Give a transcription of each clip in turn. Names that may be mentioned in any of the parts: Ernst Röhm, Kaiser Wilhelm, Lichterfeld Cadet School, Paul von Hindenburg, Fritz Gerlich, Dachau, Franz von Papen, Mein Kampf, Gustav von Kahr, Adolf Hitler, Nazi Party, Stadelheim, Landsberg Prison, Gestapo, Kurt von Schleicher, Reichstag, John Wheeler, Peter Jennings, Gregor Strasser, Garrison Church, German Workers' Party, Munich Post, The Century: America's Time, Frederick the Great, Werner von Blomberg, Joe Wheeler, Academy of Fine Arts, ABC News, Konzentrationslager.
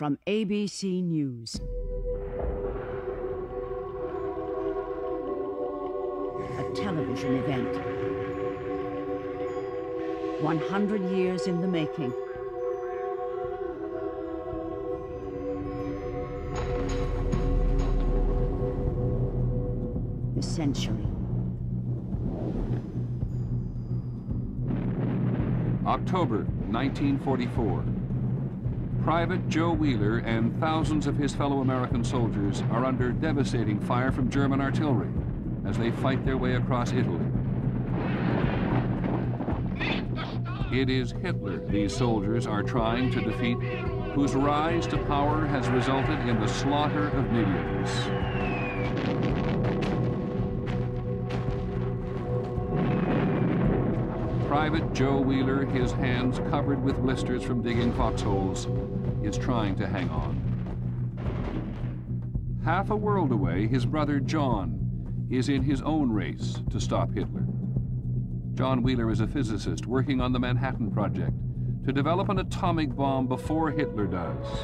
from ABC News. A television event. 100 years in the making. The century. October 1944. Private Joe Wheeler and thousands of his fellow American soldiers are under devastating fire from German artillery as they fight their way across Italy. It is Hitler these soldiers are trying to defeat, whose rise to power has resulted in the slaughter of millions. Private Joe Wheeler, his hands covered with blisters from digging foxholes, is trying to hang on. Half a world away, his brother John is in his own race to stop Hitler. John Wheeler is a physicist working on the Manhattan Project to develop an atomic bomb before Hitler does.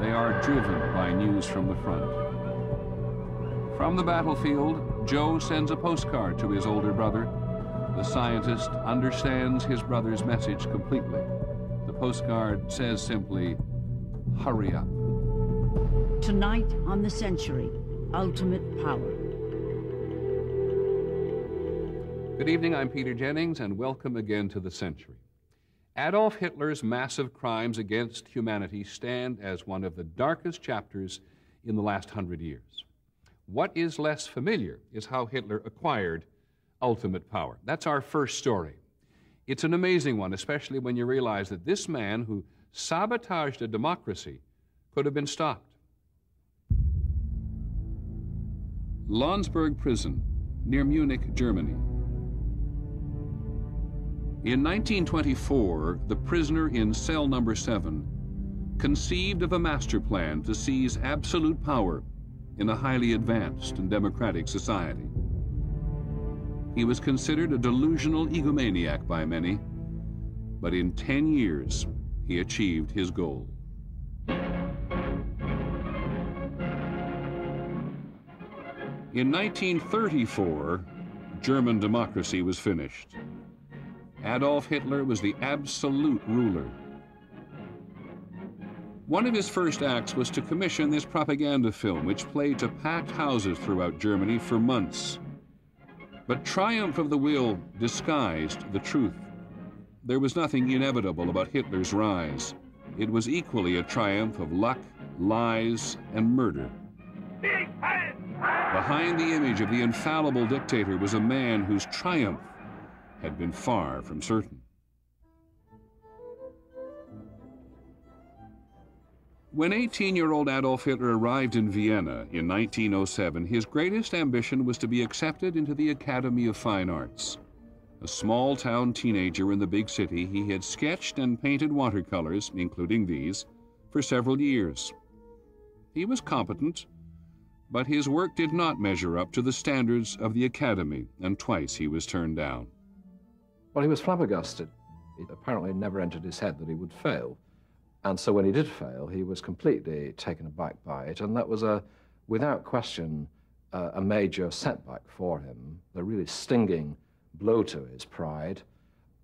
They are driven by news from the front. From the battlefield, Joe sends a postcard to his older brother. The scientist understands his brother's message completely. The postcard says simply, hurry up. Tonight on The Century, Ultimate Power. Good evening, I'm Peter Jennings, and welcome again to The Century. Adolf Hitler's massive crimes against humanity stand as one of the darkest chapters in the last 100 years. What is less familiar is how Hitler acquired ultimate power. That's our first story. It's an amazing one, especially when you realize that this man who sabotaged a democracy could have been stopped. Landsberg Prison, near Munich, Germany. In 1924, the prisoner in cell number 7 conceived of a master plan to seize absolute power in a highly advanced and democratic society. He was considered a delusional egomaniac by many, but in 10 years, he achieved his goal. In 1934, German democracy was finished. Adolf Hitler was the absolute ruler. One of his first acts was to commission this propaganda film, which played to packed houses throughout Germany for months. But triumph of the will disguised the truth. There was nothing inevitable about Hitler's rise. It was equally a triumph of luck, lies, and murder. Behind the image of the infallible dictator was a man whose triumph had been far from certain. When 18-year-old Adolf Hitler arrived in Vienna in 1907, his greatest ambition was to be accepted into the Academy of Fine Arts. A small-town teenager in the big city, he had sketched and painted watercolors, including these, for several years. He was competent, but his work did not measure up to the standards of the Academy, and twice he was turned down. Well, he was flabbergasted. It apparently never entered his head that he would fail. And so when he did fail, he was completely taken aback by it, and that was, without question, a major setback for him, a really stinging blow to his pride.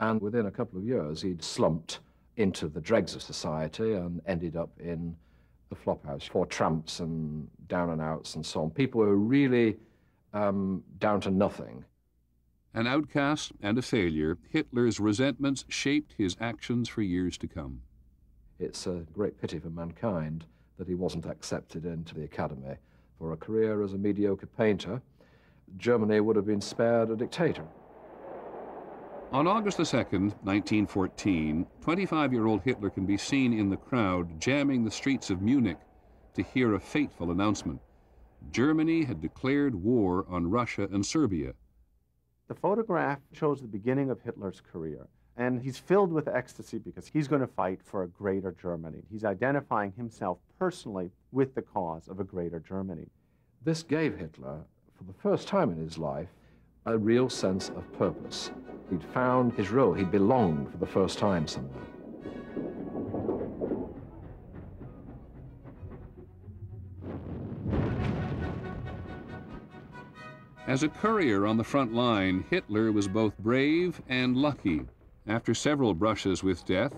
And within a couple of years, he'd slumped into the dregs of society and ended up in the flophouse for tramps and down-and-outs and so on. People were really down to nothing. An outcast and a failure, Hitler's resentments shaped his actions for years to come. It's a great pity for mankind that he wasn't accepted into the Academy. For a career as a mediocre painter, Germany would have been spared a dictator. On August the 2nd, 1914, 25-year-old Hitler can be seen in the crowd jamming the streets of Munich to hear a fateful announcement. Germany had declared war on Russia and Serbia. The photograph shows the beginning of Hitler's career. And he's filled with ecstasy because he's going to fight for a greater Germany. He's identifying himself personally with the cause of a greater Germany. This gave Hitler, for the first time in his life, a real sense of purpose. He'd found his role. He belonged for the first time somewhere. As a courier on the front line, Hitler was both brave and lucky. After several brushes with death,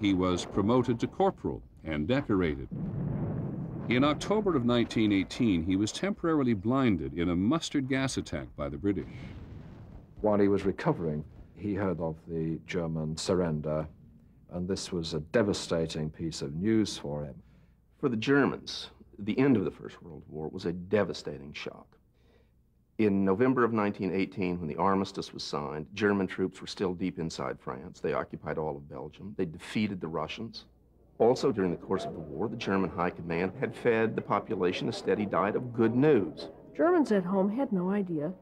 he was promoted to corporal and decorated. In October of 1918, he was temporarily blinded in a mustard gas attack by the British. While he was recovering, he heard of the German surrender, and this was a devastating piece of news for him. For the Germans, the end of the First World War was a devastating shock. In November of 1918, when the armistice was signed, German troops were still deep inside France. They occupied all of Belgium. They defeated the Russians. Also, during the course of the war, the German High Command had fed the population a steady diet of good news. Germans at home had no idea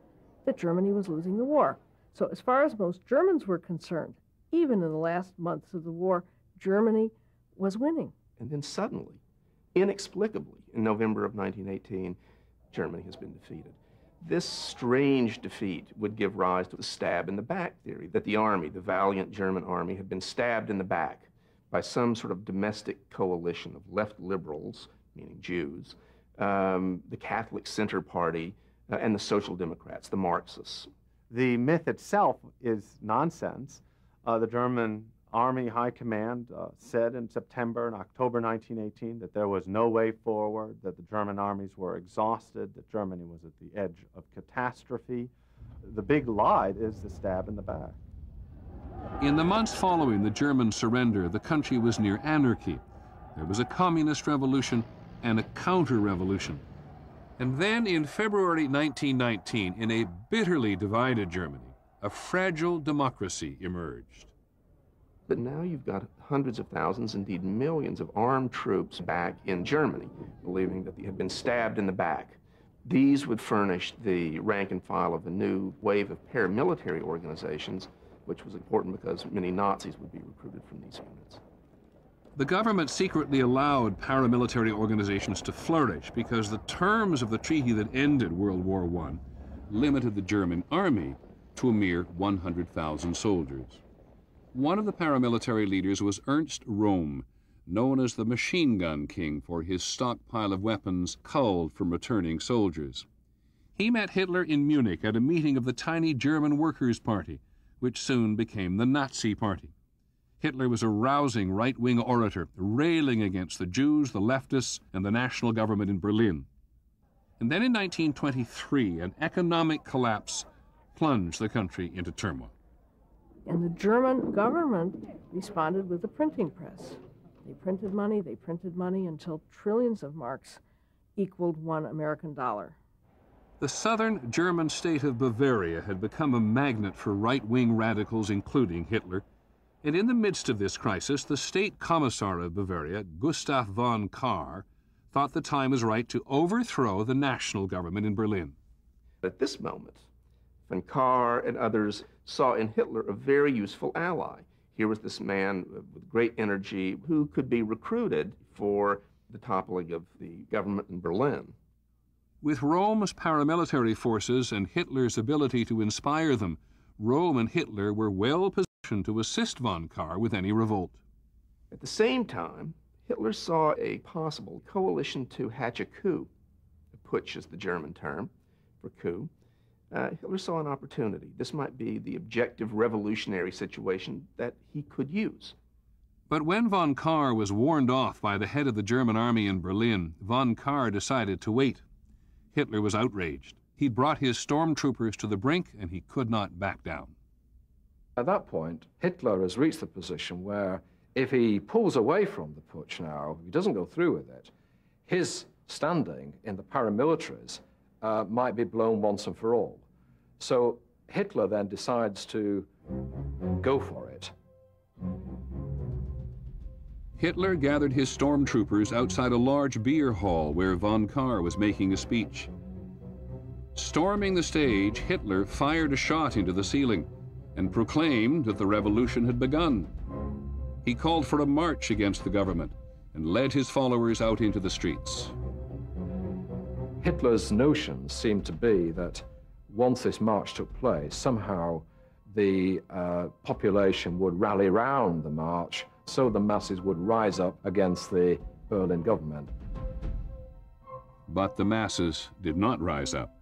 that Germany was losing the war. So as far as most Germans were concerned, even in the last months of the war, Germany was winning. And then suddenly, inexplicably, in November of 1918, Germany has been defeated. This strange defeat would give rise to the stab in the back theory, that the army, the valiant German army, had been stabbed in the back by some sort of domestic coalition of left liberals, meaning Jews, the Catholic Center Party, and the Social Democrats, the Marxists. The myth itself is nonsense. The German Army High Command said in September and October 1918 that there was no way forward, that the German armies were exhausted, that Germany was at the edge of catastrophe. The big lie is the stab in the back. In the months following the German surrender, the country was near anarchy. There was a communist revolution and a counter-revolution. And then in February 1919, in a bitterly divided Germany, a fragile democracy emerged. But now you've got hundreds of thousands, indeed millions, of armed troops back in Germany, believing that they had been stabbed in the back. These would furnish the rank and file of a new wave of paramilitary organizations, which was important because many Nazis would be recruited from these units. The government secretly allowed paramilitary organizations to flourish because the terms of the treaty that ended World War I limited the German army to a mere 100,000 soldiers. One of the paramilitary leaders was Ernst Röhm, known as the machine gun king for his stockpile of weapons culled from returning soldiers. He met Hitler in Munich at a meeting of the tiny German Workers' Party, which soon became the Nazi Party. Hitler was a rousing right-wing orator, railing against the Jews, the leftists, and the national government in Berlin. And then in 1923, an economic collapse plunged the country into turmoil. And the German government responded with the printing press. They printed money until trillions of marks equaled $1 American dollar. The southern German state of Bavaria had become a magnet for right-wing radicals, including Hitler. And in the midst of this crisis, the state commissar of Bavaria, Gustav von Kahr, thought the time was right to overthrow the national government in Berlin. At this moment, von Kahr and others saw in Hitler a very useful ally. Here was this man with great energy who could be recruited for the toppling of the government in Berlin. With Rome's paramilitary forces and Hitler's ability to inspire them, Rome and Hitler were well positioned to assist von Kahr with any revolt. At the same time, Hitler saw a possible coalition to hatch a coup. A putsch is the German term for coup. Hitler saw an opportunity. This might be the objective revolutionary situation that he could use. But when von Kahr was warned off by the head of the German army in Berlin, von Kahr decided to wait. Hitler was outraged. He brought his stormtroopers to the brink, and he could not back down. At that point, Hitler has reached the position where if he pulls away from the putsch now, he doesn't go through with it, his standing in the paramilitaries might be blown once and for all. So Hitler then decides to go for it. Hitler gathered his stormtroopers outside a large beer hall where von Kahr was making a speech. Storming the stage, Hitler fired a shot into the ceiling and proclaimed that the revolution had begun. He called for a march against the government and led his followers out into the streets. Hitler's notion seemed to be that once this march took place, somehow the population would rally round the march, so the masses would rise up against the Berlin government. But the masses did not rise up.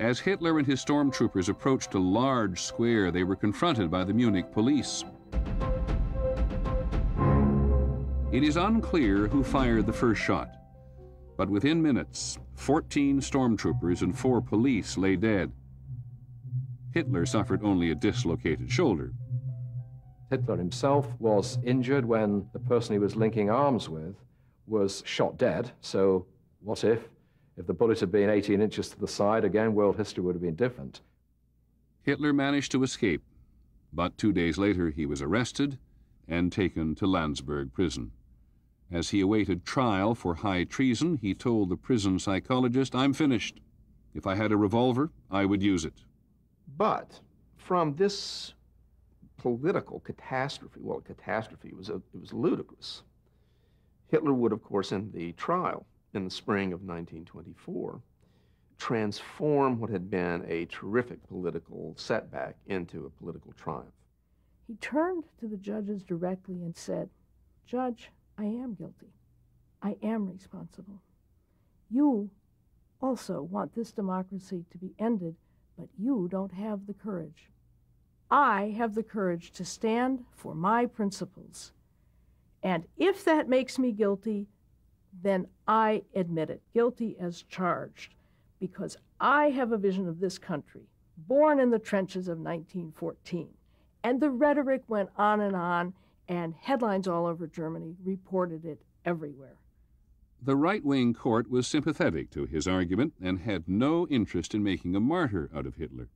As Hitler and his stormtroopers approached a large square, they were confronted by the Munich police. It is unclear who fired the first shot, but within minutes, 14 stormtroopers and 4 police lay dead. Hitler suffered only a dislocated shoulder. Hitler himself was injured when the person he was linking arms with was shot dead. So what if the bullet had been 18 inches to the side, again, world history would have been different. Hitler managed to escape, but 2 days later he was arrested and taken to Landsberg Prison. As he awaited trial for high treason, he told the prison psychologist, "I'm finished. If I had a revolver, I would use it." But from this political catastrophe, well, catastrophe was it was ludicrous. Hitler would, of course, in the trial in the spring of 1924, transform what had been a terrific political setback into a political triumph. He turned to the judges directly and said, "Judge, I am guilty. I am responsible. You also want this democracy to be ended, but you don't have the courage. I have the courage to stand for my principles. And if that makes me guilty, then I admit it, guilty as charged, because I have a vision of this country, born in the trenches of 1914. And the rhetoric went on, and headlines all over Germany reported it everywhere. The right-wing court was sympathetic to his argument and had no interest in making a martyr out of Hitler.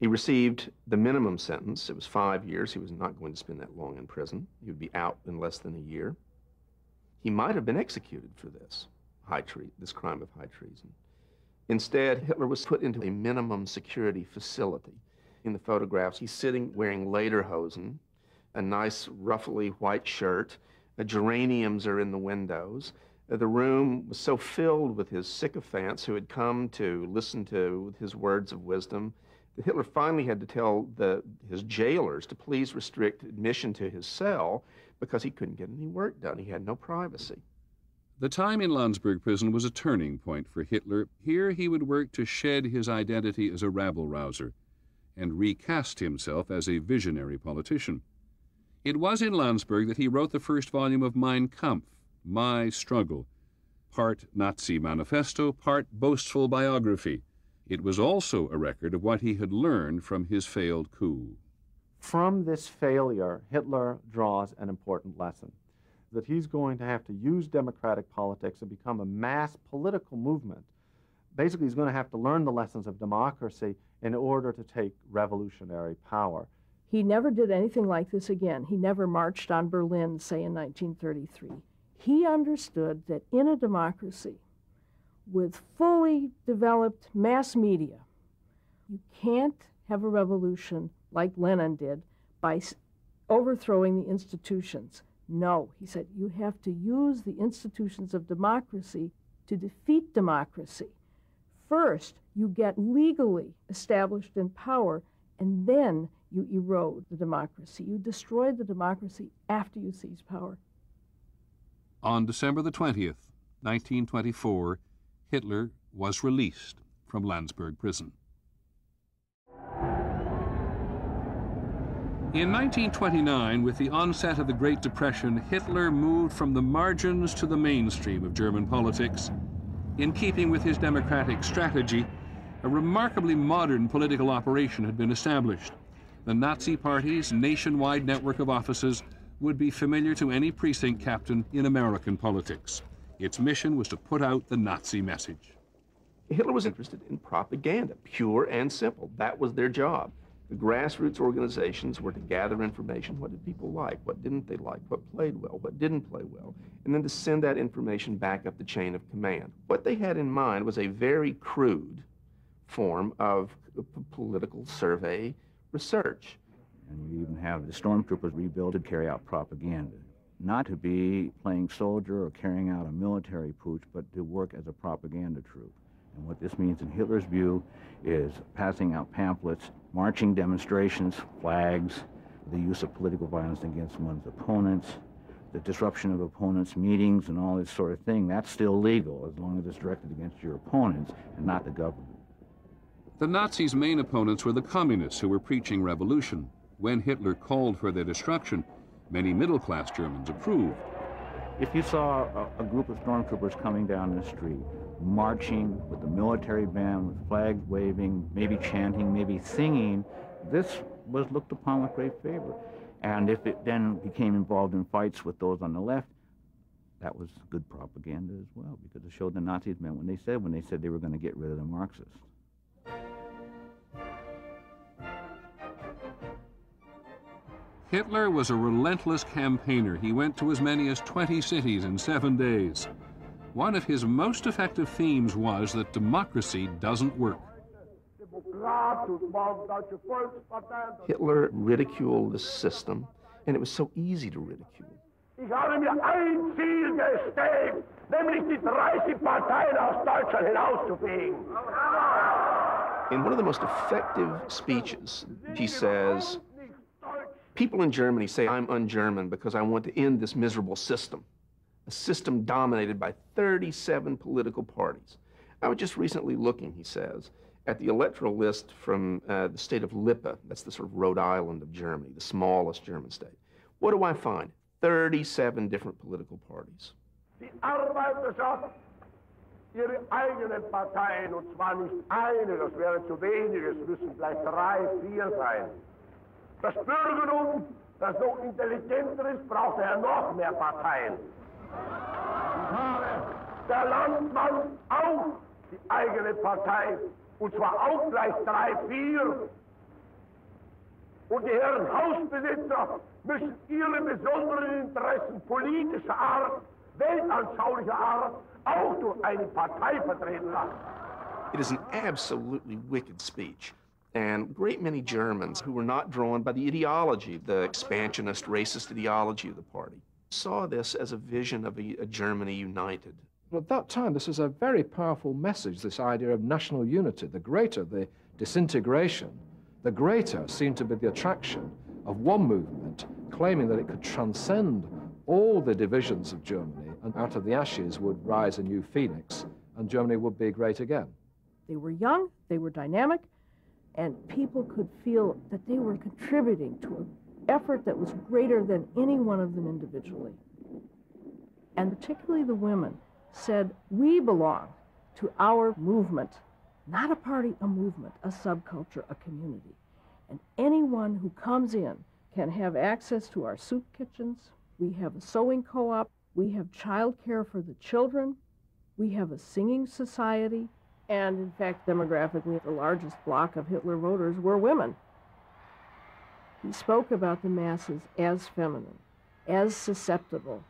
He received the minimum sentence. It was 5 years. He was not going to spend that long in prison. He would be out in less than a year. He might have been executed for this this crime of high treason. Instead, Hitler was put into a minimum security facility. In the photographs, he's sitting wearing lederhosen, a nice ruffly white shirt. The geraniums are in the windows. The room was so filled with his sycophants who had come to listen to his words of wisdom that Hitler finally had to tell his jailers to please restrict admission to his cell because he couldn't get any work done. He had no privacy. The time in Landsberg Prison was a turning point for Hitler. Here he would work to shed his identity as a rabble-rouser and recast himself as a visionary politician. It was in Landsberg that he wrote the first volume of Mein Kampf, My Struggle, part Nazi manifesto, part boastful biography. It was also a record of what he had learned from his failed coup. From this failure, Hitler draws an important lesson, that he's going to have to use democratic politics and become a mass political movement. Basically, he's going to have to learn the lessons of democracy in order to take revolutionary power. He never did anything like this again. He never marched on Berlin, say, in 1933. He understood that in a democracy, with fully developed mass media, you can't have a revolution like Lenin did by overthrowing the institutions. No, he said, you have to use the institutions of democracy to defeat democracy. First, you get legally established in power, and then you erode the democracy. You destroy the democracy after you seize power. On December the 20th, 1924, Hitler was released from Landsberg Prison. In 1929, with the onset of the Great Depression, Hitler moved from the margins to the mainstream of German politics. In keeping with his democratic strategy, a remarkably modern political operation had been established. The Nazi Party's nationwide network of offices would be familiar to any precinct captain in American politics. Its mission was to put out the Nazi message. Hitler was interested in propaganda, pure and simple. That was their job. The grassroots organizations were to gather information. What did people like? What didn't they like? What played well? What didn't play well? And then to send that information back up the chain of command. What they had in mind was a very crude form of political survey research. And we even have the stormtroopers rebuilt to carry out propaganda, not to be playing soldier or carrying out a military putsch, but to work as a propaganda troop. And what this means in Hitler's view is passing out pamphlets, marching demonstrations, flags, the use of political violence against one's opponents, the disruption of opponents' meetings and all this sort of thing. That's still legal as long as it's directed against your opponents and not the government. The Nazis' main opponents were the communists who were preaching revolution. When Hitler called for their destruction, many middle-class Germans approved. If you saw a group of stormtroopers coming down the street, marching with the military band, with flags waving, maybe chanting, maybe singing, this was looked upon with great favor. And if it then became involved in fights with those on the left, that was good propaganda as well, because it showed the Nazis meant what they said when they said they were going to get rid of the Marxists. Hitler was a relentless campaigner. He went to as many as 20 cities in 7 days. One of his most effective themes was that democracy doesn't work. Hitler ridiculed the system, and it was so easy to ridicule. In one of the most effective speeches, he says, people in Germany say, I'm un-German because I want to end this miserable system, a system dominated by 37 political parties. I was just recently looking, he says, at the electoral list from the state of Lippe. That's the sort of Rhode Island of Germany, the smallest German state. What do I find? 37 different political parties. Die Arbeiterschaft, ihre eigenen Parteien, und zwar nicht eine, das wäre zu wenig, es müssen vielleicht 3, 4 sein. Das Bürgertum, das so intelligenter ist, braucht noch mehr Parteien. Der Landmann auch die eigene Partei, und zwar auch gleich 3, 4. Und die Herren Hausbesitzer müssen ihre besonderen Interessen politischer Art, weltanschaulicher Art, auch durch eine Partei vertreten lassen. It is an absolutely wicked speech. And great many Germans who were not drawn by the ideology, the expansionist, racist ideology of the party, saw this as a vision of a Germany united. At that time, this was a very powerful message, this idea of national unity. The greater the disintegration, the greater seemed to be the attraction of one movement, claiming that it could transcend all the divisions of Germany, and out of the ashes would rise a new phoenix, and Germany would be great again. They were young, they were dynamic, and people could feel that they were contributing to an effort that was greater than any one of them individually. And particularly the women said, we belong to our movement, not a party, a movement, a subculture, a community. And anyone who comes in can have access to our soup kitchens. We have a sewing co-op. We have child care for the children. We have a singing society. And, in fact, demographically, the largest block of Hitler voters were women. He spoke about the masses as feminine, as susceptible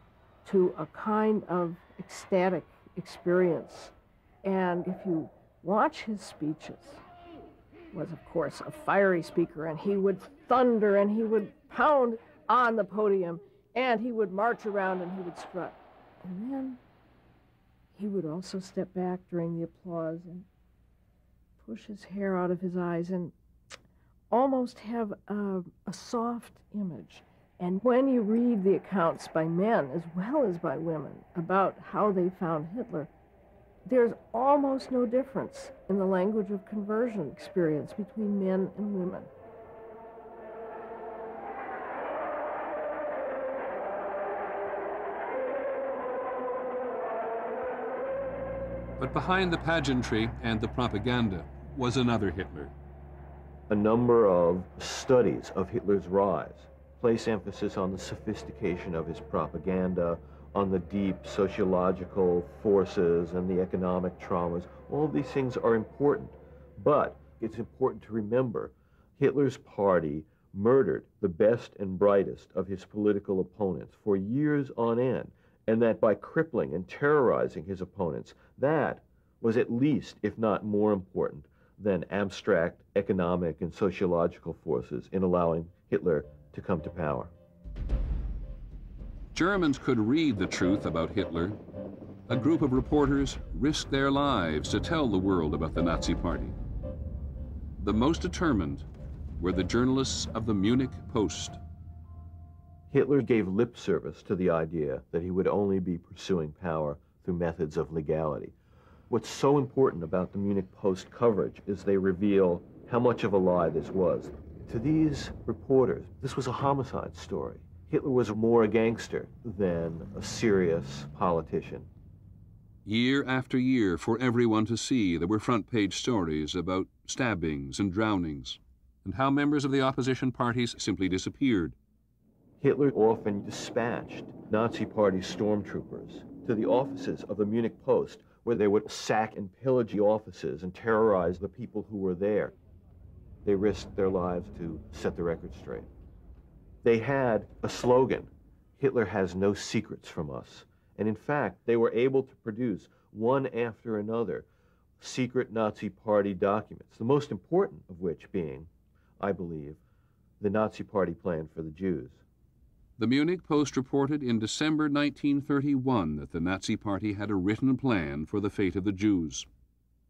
to a kind of ecstatic experience. And if you watch his speeches, he was, of course, a fiery speaker, and he would thunder, and he would pound on the podium, and he would march around, and he would strut. And then he would also step back during the applause and push his hair out of his eyes and almost have a soft image. And when you read the accounts by men as well as by women about how they found Hitler, there's almost no difference in the language of conversion experience between men and women. But behind the pageantry and the propaganda was another Hitler. A number of studies of Hitler's rise place emphasis on the sophistication of his propaganda, on the deep sociological forces and the economic traumas. All of these things are important, but it's important to remember Hitler's party murdered the best and brightest of his political opponents for years on end, and that by crippling and terrorizing his opponents, that was at least, if not more important, than abstract economic and sociological forces in allowing Hitler to come to power. Germans could read the truth about Hitler. A group of reporters risked their lives to tell the world about the Nazi Party. The most determined were the journalists of the Munich Post. Hitler gave lip service to the idea that he would only be pursuing power through methods of legality. What's so important about the Munich Post coverage is they reveal how much of a lie this was. To these reporters, this was a homicide story. Hitler was more a gangster than a serious politician. Year after year, for everyone to see, there were front-page stories about stabbings and drownings, and how members of the opposition parties simply disappeared. Hitler often dispatched Nazi Party stormtroopers to the offices of the Munich Post, where they would sack and pillage the offices and terrorize the people who were there. They risked their lives to set the record straight. They had a slogan, "Hitler has no secrets from us." And in fact, they were able to produce, one after another, secret Nazi Party documents, the most important of which being, I believe, the Nazi Party plan for the Jews. The Munich Post reported in December 1931 that the Nazi Party had a written plan for the fate of the Jews.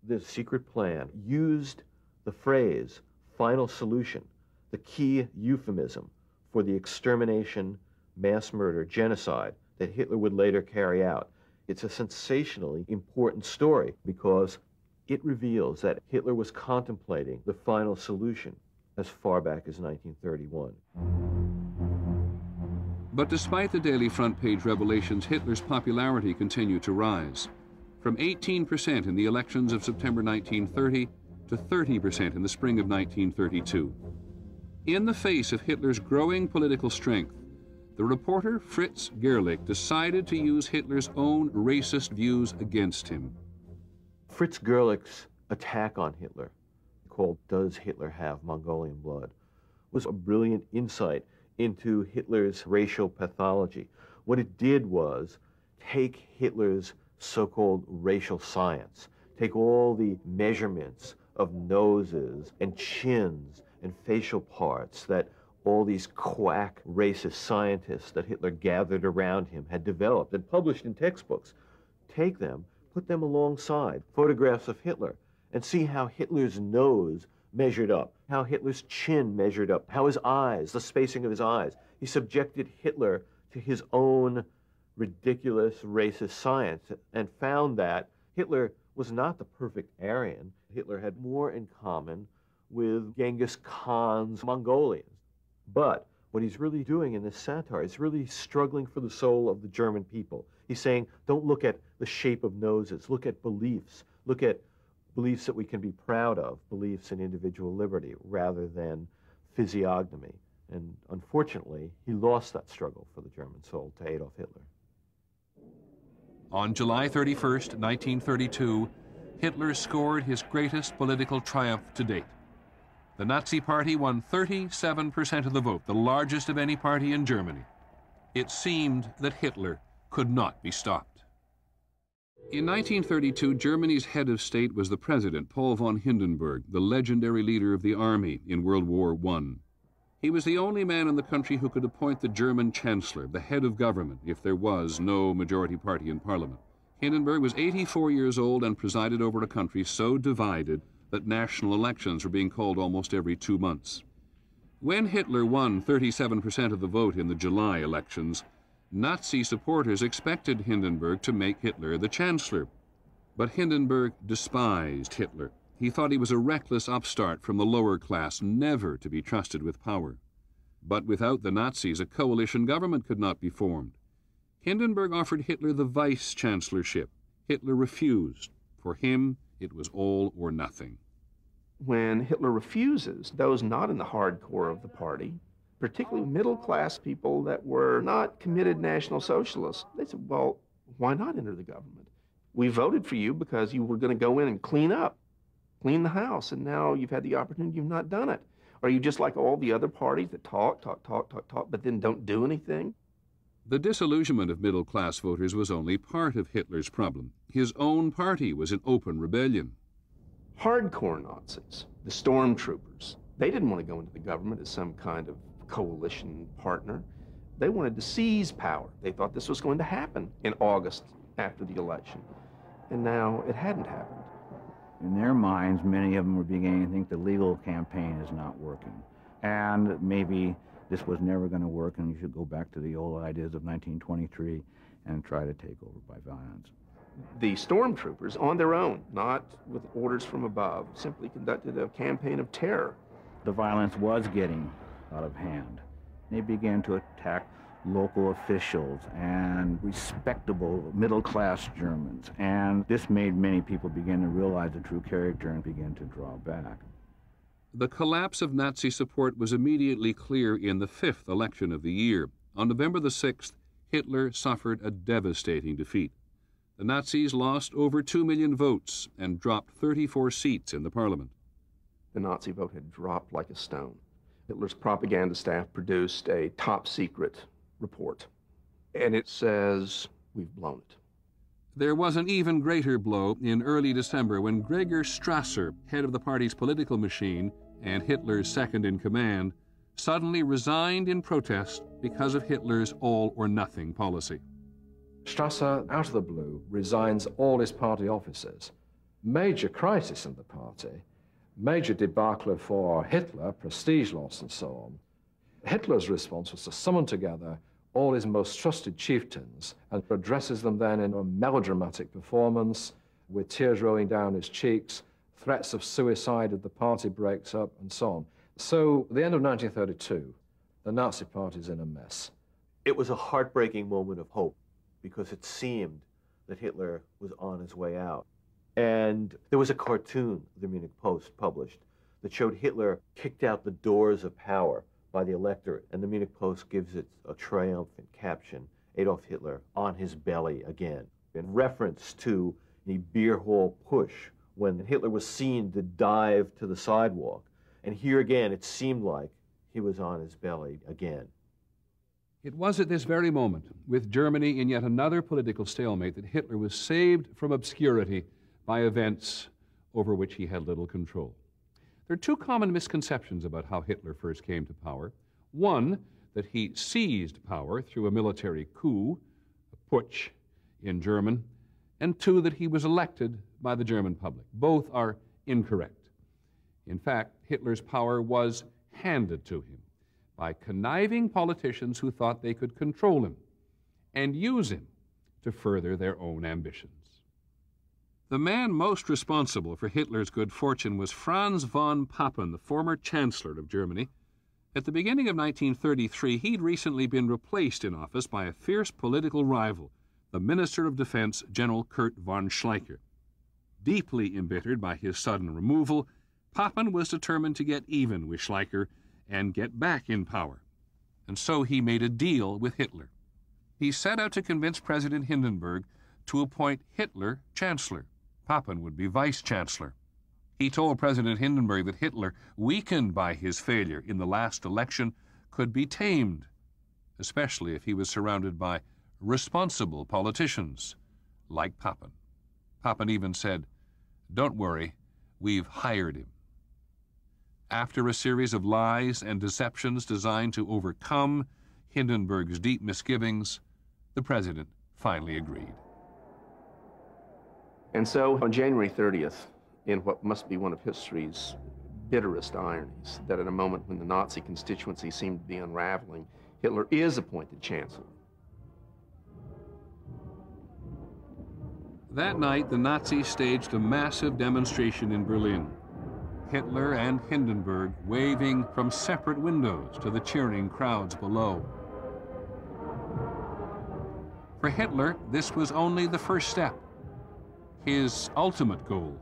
This secret plan used the phrase "final solution," the key euphemism for the extermination, mass murder, genocide that Hitler would later carry out. It's a sensationally important story because it reveals that Hitler was contemplating the final solution as far back as 1931. But despite the daily front-page revelations, Hitler's popularity continued to rise, from 18% in the elections of September 1930 to 30% in the spring of 1932. In the face of Hitler's growing political strength, the reporter Fritz Gerlich decided to use Hitler's own racist views against him. Fritz Gerlich's attack on Hitler, called "Does Hitler Have Mongolian Blood?", was a brilliant insight into Hitler's racial pathology. What it did was take Hitler's so-called racial science, take all the measurements of noses and chins and facial parts that all these quack racist scientists that Hitler gathered around him had developed and published in textbooks, take them, put them alongside photographs of Hitler, and see how Hitler's nose measured up, how Hitler's chin measured up, how his eyes, the spacing of his eyes. He subjected Hitler to his own ridiculous racist science and found that Hitler was not the perfect Aryan. Hitler had more in common with Genghis Khan's Mongolians. But what he's really doing in this satire is really struggling for the soul of the German people. He's saying, don't look at the shape of noses, look at beliefs that we can be proud of, beliefs in individual liberty, rather than physiognomy. And unfortunately, he lost that struggle for the German soul to Adolf Hitler. On July 31st, 1932, Hitler scored his greatest political triumph to date. The Nazi Party won 37% of the vote, the largest of any party in Germany. It seemed that Hitler could not be stopped. In 1932, Germany's head of state was the president, Paul von Hindenburg, the legendary leader of the army in World War I. He was the only man in the country who could appoint the German chancellor, the head of government, if there was no majority party in parliament. Hindenburg was 84 years old and presided over a country so divided that national elections were being called almost every 2 months. When Hitler won 37% of the vote in the July elections, Nazi supporters expected Hindenburg to make Hitler the chancellor. But Hindenburg despised Hitler. He thought he was a reckless upstart from the lower class, never to be trusted with power. But without the Nazis, a coalition government could not be formed. Hindenburg offered Hitler the vice-chancellorship. Hitler refused. For him, it was all or nothing. When Hitler refuses, those not in the hardcore of the party, particularly middle-class people that were not committed National Socialists, they said, well, why not enter the government? We voted for you because you were going to go in and clean up, clean the house, and now you've had the opportunity, you've not done it. Are you just like all the other parties that talk, but then don't do anything? The disillusionment of middle-class voters was only part of Hitler's problem. His own party was in open rebellion. Hardcore Nazis, the stormtroopers, they didn't want to go into the government as some kind of coalition partner. They wanted to seize power. They thought this was going to happen in August after the election, and now it hadn't happened. In their minds, many of them were beginning to think the legal campaign is not working, and maybe this was never going to work, and you should go back to the old ideas of 1923 and try to take over by violence. the stormtroopers on their own, not with orders from above, simply conducted a campaign of terror. The violence was getting out of hand. They began to attack local officials and respectable middle-class Germans. And this made many people begin to realize the true character and begin to draw back. The collapse of Nazi support was immediately clear in the fifth election of the year. On November the 6th, Hitler suffered a devastating defeat. The Nazis lost over 2 million votes and dropped 34 seats in the parliament. The Nazi vote had dropped like a stone. Hitler's propaganda staff produced a top-secret report, and it says, we've blown it. There was an even greater blow in early December when Gregor Strasser, head of the party's political machine and Hitler's second-in-command, suddenly resigned in protest because of Hitler's all-or-nothing policy. Strasser, out of the blue, resigns all his party officers. Major crisis in the party, major debacle for Hitler, prestige loss and so on. Hitler's response was to summon together all his most trusted chieftains and addresses them then in a melodramatic performance with tears rolling down his cheeks, threats of suicide if the party breaks up, and so on. So, at the end of 1932, the Nazi Party's in a mess. It was a heartbreaking moment of hope because it seemed that Hitler was on his way out. And there was a cartoon the Munich Post published that showed Hitler kicked out the doors of power by the electorate, and the Munich Post gives it a triumphant caption, Adolf Hitler on his belly again, in reference to the beer hall push when Hitler was seen to dive to the sidewalk. And here again, it seemed like he was on his belly again. It was at this very moment, with Germany in yet another political stalemate, that Hitler was saved from obscurity by events over which he had little control. There are two common misconceptions about how Hitler first came to power. One, that he seized power through a military coup, a putsch in German, and two, that he was elected by the German public. Both are incorrect. In fact, Hitler's power was handed to him by conniving politicians who thought they could control him and use him to further their own ambitions. The man most responsible for Hitler's good fortune was Franz von Papen, the former Chancellor of Germany. At the beginning of 1933, he'd recently been replaced in office by a fierce political rival, the Minister of Defense, General Kurt von Schleicher. Deeply embittered by his sudden removal, Papen was determined to get even with Schleicher and get back in power. And so he made a deal with Hitler. He set out to convince President Hindenburg to appoint Hitler Chancellor. Papen would be vice-chancellor. He told President Hindenburg that Hitler, weakened by his failure in the last election, could be tamed, especially if he was surrounded by responsible politicians like Papen. Papen even said, "Don't worry, we've hired him." After a series of lies and deceptions designed to overcome Hindenburg's deep misgivings, the president finally agreed. And so, on January 30th, in what must be one of history's bitterest ironies, that at a moment when the Nazi constituency seemed to be unraveling, Hitler is appointed Chancellor. That night, the Nazis staged a massive demonstration in Berlin. Hitler and Hindenburg waving from separate windows to the cheering crowds below. For Hitler, this was only the first step. His ultimate goal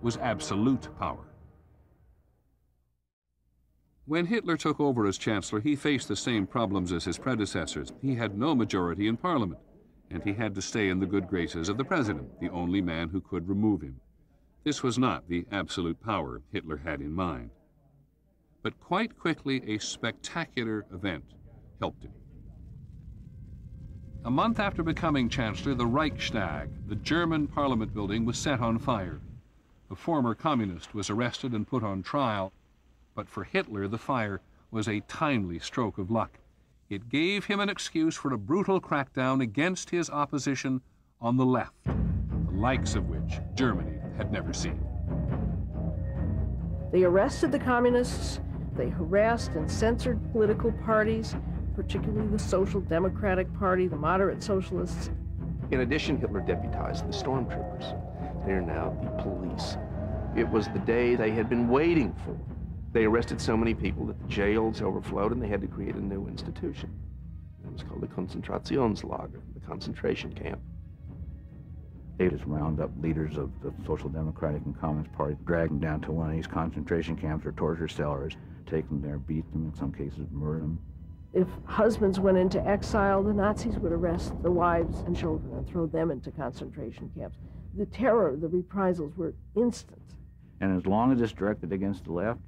was absolute power. When Hitler took over as Chancellor, he faced the same problems as his predecessors. He had no majority in Parliament, and he had to stay in the good graces of the President, the only man who could remove him. This was not the absolute power Hitler had in mind. But quite quickly, a spectacular event helped him. A month after becoming Chancellor, the Reichstag, the German parliament building, was set on fire. A former communist was arrested and put on trial, but for Hitler, the fire was a timely stroke of luck. It gave him an excuse for a brutal crackdown against his opposition on the left, the likes of which Germany had never seen. They arrested the communists, they harassed and censored political parties, particularly the Social Democratic Party, the moderate socialists. In addition, Hitler deputized the stormtroopers. They are now the police. It was the day they had been waiting for. They arrested so many people that the jails overflowed and they had to create a new institution. It was called the Konzentrationslager, the concentration camp. They just round up leaders of the Social Democratic and Communist Party, drag them down to one of these concentration camps or torture cellars, take them there, beat them, in some cases murder them. If husbands went into exile, the Nazis would arrest the wives and children and throw them into concentration camps. The terror, the reprisals were instant. And as long as it's directed against the left,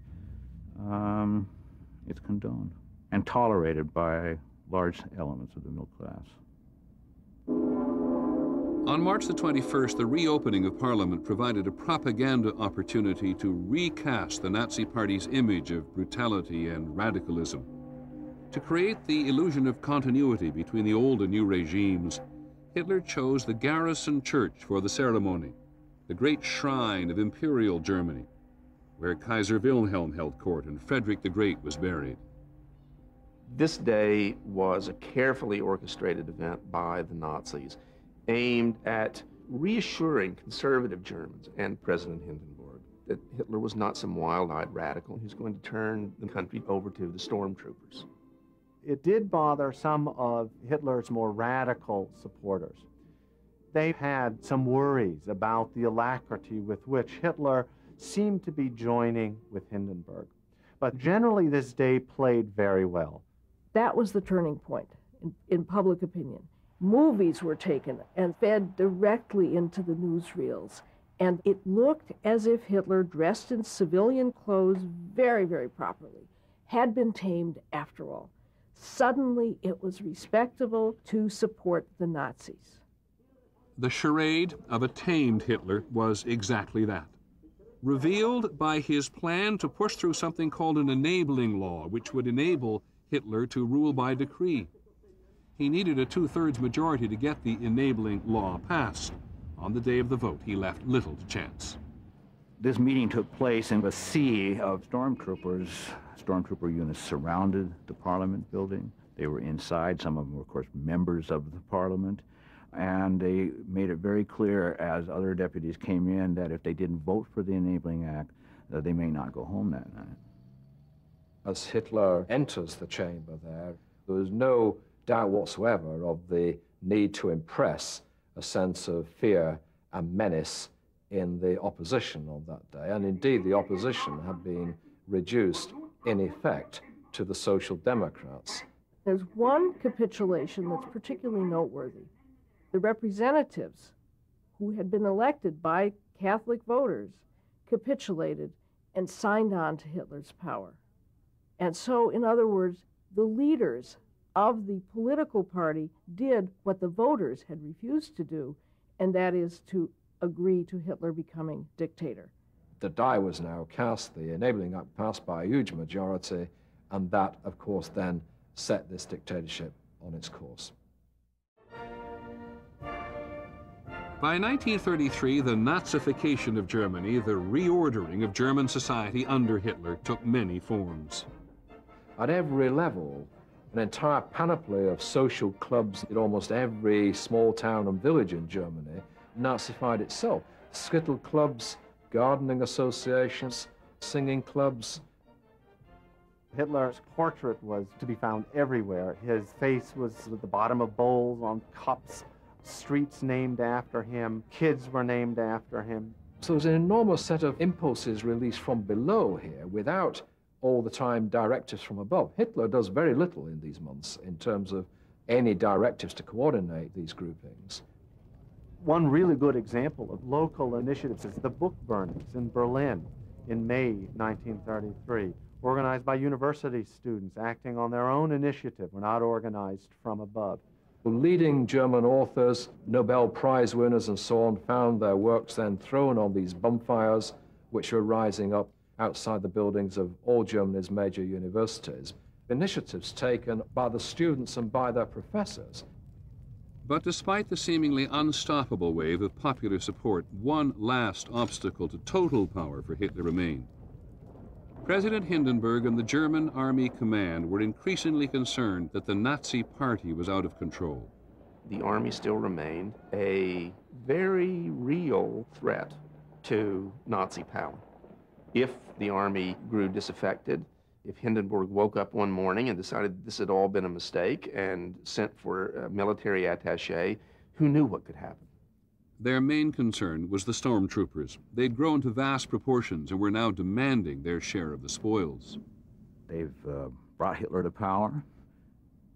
it's condoned and tolerated by large elements of the middle class. On March the 21st, the reopening of Parliament provided a propaganda opportunity to recast the Nazi Party's image of brutality and radicalism. To create the illusion of continuity between the old and new regimes, Hitler chose the Garrison Church for the ceremony, the great shrine of Imperial Germany, where Kaiser Wilhelm held court and Frederick the Great was buried. This day was a carefully orchestrated event by the Nazis, aimed at reassuring conservative Germans and President Hindenburg that Hitler was not some wild-eyed radical who's going to turn the country over to the stormtroopers. It did bother some of Hitler's more radical supporters. They had some worries about the alacrity with which Hitler seemed to be joining with Hindenburg. But generally, this day played very well. That was the turning point in public opinion. Movies were taken and fed directly into the newsreels. And it looked as if Hitler, dressed in civilian clothes very, very properly, had been tamed after all. Suddenly, it was respectable to support the Nazis. The charade of a tamed Hitler was exactly that, revealed by his plan to push through something called an enabling law, which would enable Hitler to rule by decree. He needed a two-thirds majority to get the enabling law passed. On the day of the vote, he left little to chance. This meeting took place in a sea of stormtroopers. Stormtrooper units surrounded the Parliament building. They were inside. Some of them were, of course, members of the Parliament. And they made it very clear, as other deputies came in, that if they didn't vote for the Enabling Act, that they may not go home that night. As Hitler enters the chamber there was no doubt whatsoever of the need to impress a sense of fear and menace in the opposition on that day. And indeed, the opposition had been reduced, in effect, to the Social Democrats. There's one capitulation that's particularly noteworthy. The representatives who had been elected by Catholic voters capitulated and signed on to Hitler's power. And so, in other words, the leaders of the political party did what the voters had refused to do, and that is to agree to Hitler becoming dictator. The die was now cast, the Enabling Act passed by a huge majority, and that, of course, then set this dictatorship on its course. By 1933, the Nazification of Germany, the reordering of German society under Hitler, took many forms. At every level, an entire panoply of social clubs in almost every small town and village in Germany Nazified itself. Skittle clubs, gardening associations, singing clubs. Hitler's portrait was to be found everywhere. His face was at the bottom of bowls, on cups, streets named after him, kids were named after him. So there's an enormous set of impulses released from below here without all the time directives from above. Hitler does very little in these months in terms of any directives to coordinate these groupings. One really good example of local initiatives is the book burnings in Berlin in May 1933, organized by university students acting on their own initiative. We're not organized from above. Leading German authors, Nobel Prize winners and so on, found their works then thrown on these bonfires which were rising up outside the buildings of all Germany's major universities. Initiatives taken by the students and by their professors. But despite the seemingly unstoppable wave of popular support, one last obstacle to total power for Hitler remained. President Hindenburg and the German Army Command were increasingly concerned that the Nazi Party was out of control. the army still remained a very real threat to Nazi power. If the army grew disaffected, if Hindenburg woke up one morning and decided this had all been a mistake and sent for a military attaché, who knew what could happen? Their main concern was the stormtroopers. They'd grown to vast proportions and were now demanding their share of the spoils. They've brought Hitler to power.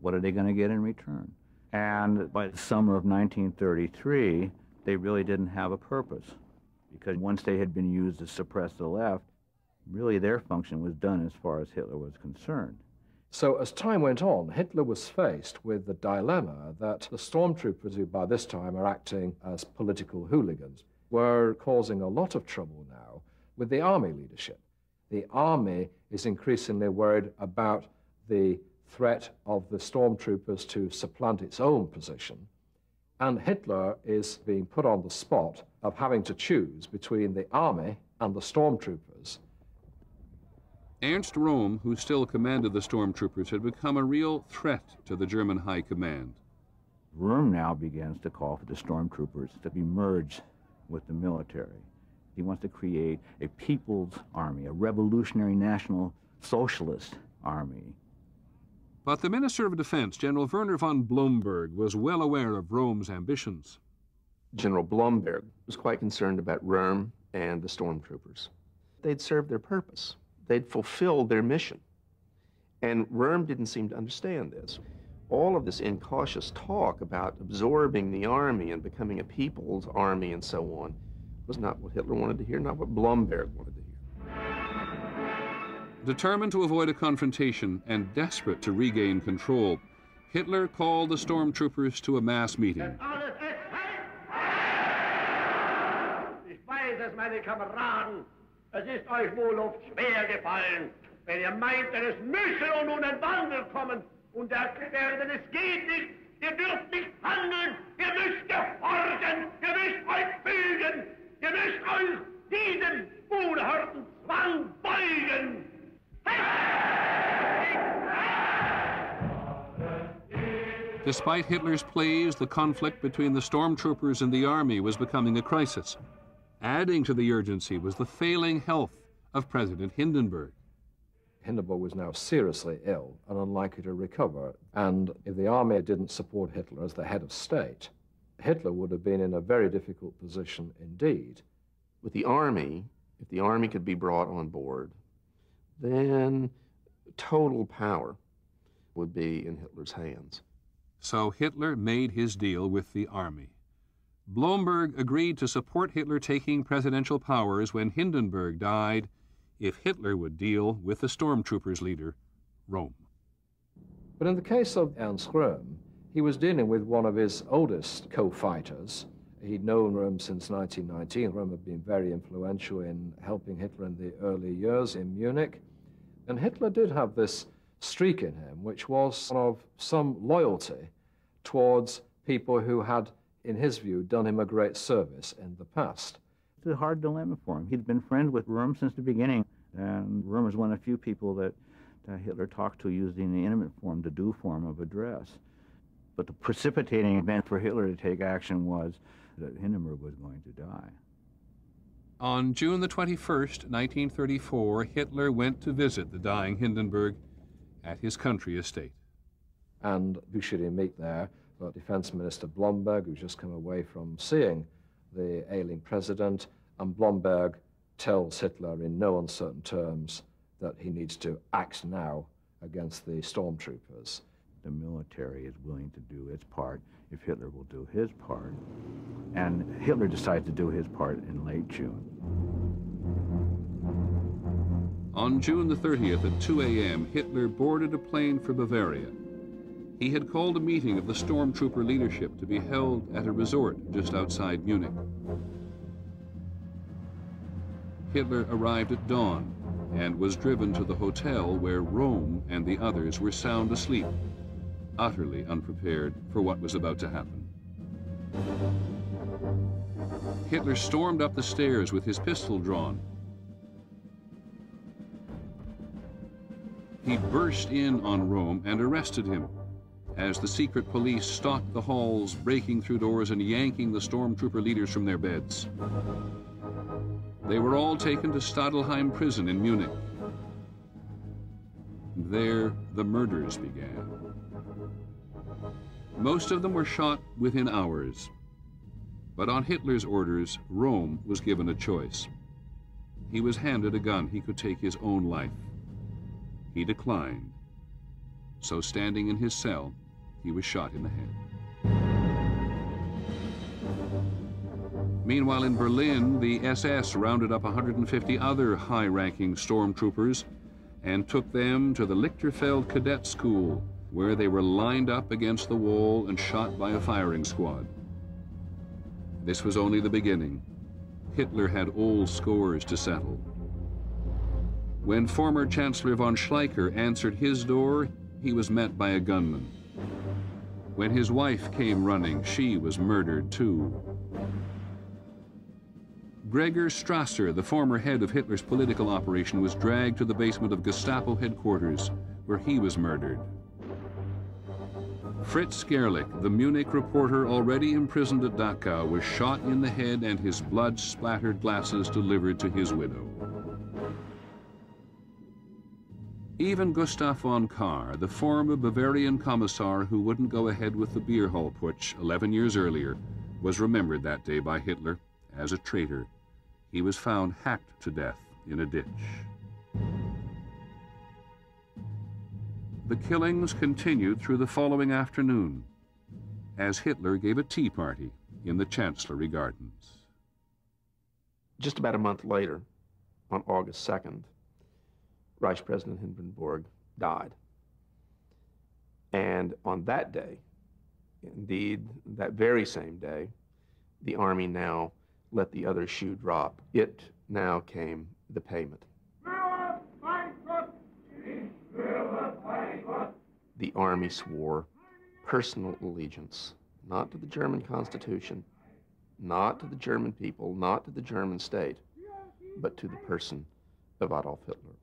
What are they going to get in return? And by the summer of 1933, they really didn't have a purpose, because once they had been used to suppress the left, really their function was done as far as Hitler was concerned. So as time went on, Hitler was faced with the dilemma that the stormtroopers, who by this time are acting as political hooligans, were causing a lot of trouble now with the army leadership. The army is increasingly worried about the threat of the stormtroopers to supplant its own position, and Hitler is being put on the spot of having to choose between the army and the stormtroopers. Ernst Röhm, who still commanded the stormtroopers, had become a real threat to the German high command. Röhm now begins to call for the stormtroopers to be merged with the military. He wants to create a people's army, a revolutionary national socialist army. But the Minister of Defense, General Werner von Blomberg, was well aware of Röhm's ambitions. General Blomberg was quite concerned about Röhm and the stormtroopers. They'd served their purpose. They'd fulfilled their mission. And Röhm didn't seem to understand this. All of this incautious talk about absorbing the army and becoming a people's army and so on was not what Hitler wanted to hear, not what Blomberg wanted to hear. Determined to avoid a confrontation and desperate to regain control, Hitler called the stormtroopers to a mass meeting. Es ist euch wohl oft schwer gefallen, wenn ihr meint, denn es müsse nun ein Wandel kommen und erklärt, denn es geht nicht, ihr dürft nicht handeln, ihr müsst gehorchen, ihr müsst euch fügen, ihr müsst euch diesem unerhörten Zwang beugen. Despite Hitler's pleas, the conflict between the stormtroopers and the army was becoming a crisis. Adding to the urgency was the failing health of President Hindenburg. Hindenburg was now seriously ill and unlikely to recover, and if the army didn't support Hitler as the head of state, Hitler would have been in a very difficult position indeed. With the army, if the army could be brought on board, then total power would be in Hitler's hands. So Hitler made his deal with the army. Blomberg agreed to support Hitler taking presidential powers when Hindenburg died, if Hitler would deal with the stormtroopers' leader, Röhm. But in the case of Ernst Röhm, he was dealing with one of his oldest co-fighters. He'd known Röhm since 1919. Röhm had been very influential in helping Hitler in the early years in Munich. And Hitler did have this streak in him, which was of some loyalty towards people who had, in his view, done him a great service in the past. It's a hard dilemma for him. He'd been friends with Röhm since the beginning, and Röhm was one of the few people that Hitler talked to using the intimate form, the due form of address. But the precipitating event for Hitler to take action was that Hindenburg was going to die. On June the 21st, 1934, Hitler went to visit the dying Hindenburg at his country estate. And who should he meet there? But Defense Minister Blomberg, who's just come away from seeing the ailing president, and Blomberg tells Hitler in no uncertain terms that he needs to act now against the stormtroopers. The military is willing to do its part if Hitler will do his part. And Hitler decides to do his part in late June. On June the 30th at 2 a.m., Hitler boarded a plane for Bavaria. He had called a meeting of the stormtrooper leadership to be held at a resort just outside Munich. Hitler arrived at dawn and was driven to the hotel where Röhm and the others were sound asleep, utterly unprepared for what was about to happen. Hitler stormed up the stairs with his pistol drawn. He burst in on Röhm and arrested him. as the secret police stalked the halls, breaking through doors and yanking the stormtrooper leaders from their beds. They were all taken to Stadelheim prison in Munich. There, the murders began. Most of them were shot within hours. But on Hitler's orders, Röhm was given a choice. He was handed a gun. He could take his own life. He declined. So standing in his cell, he was shot in the head. Meanwhile, in Berlin, the SS rounded up 150 other high-ranking stormtroopers and took them to the Lichterfeld Cadet School, where they were lined up against the wall and shot by a firing squad. This was only the beginning. Hitler had old scores to settle. When former Chancellor von Schleicher answered his door, he was met by a gunman. When his wife came running, she was murdered too. Gregor Strasser, the former head of Hitler's political operation, was dragged to the basement of Gestapo headquarters, where he was murdered. Fritz Gerlich, the Munich reporter already imprisoned at Dachau, was shot in the head and his blood-splattered glasses delivered to his widow. Even Gustav von Kahr, the former Bavarian commissar who wouldn't go ahead with the beer hall putsch 11 years earlier, was remembered that day by Hitler as a traitor. He was found hacked to death in a ditch. The killings continued through the following afternoon as Hitler gave a tea party in the Chancellery Gardens. Just about a month later, on August 2nd, Reich President Hindenburg died. And on that day, indeed, that very same day, the army now let the other shoe drop. It now came the payment. The army swore personal allegiance, not to the German Constitution, not to the German people, not to the German state, but to the person of Adolf Hitler.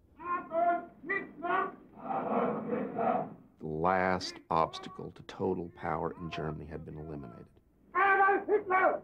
The last obstacle to total power in Germany had been eliminated. Adolf Hitler!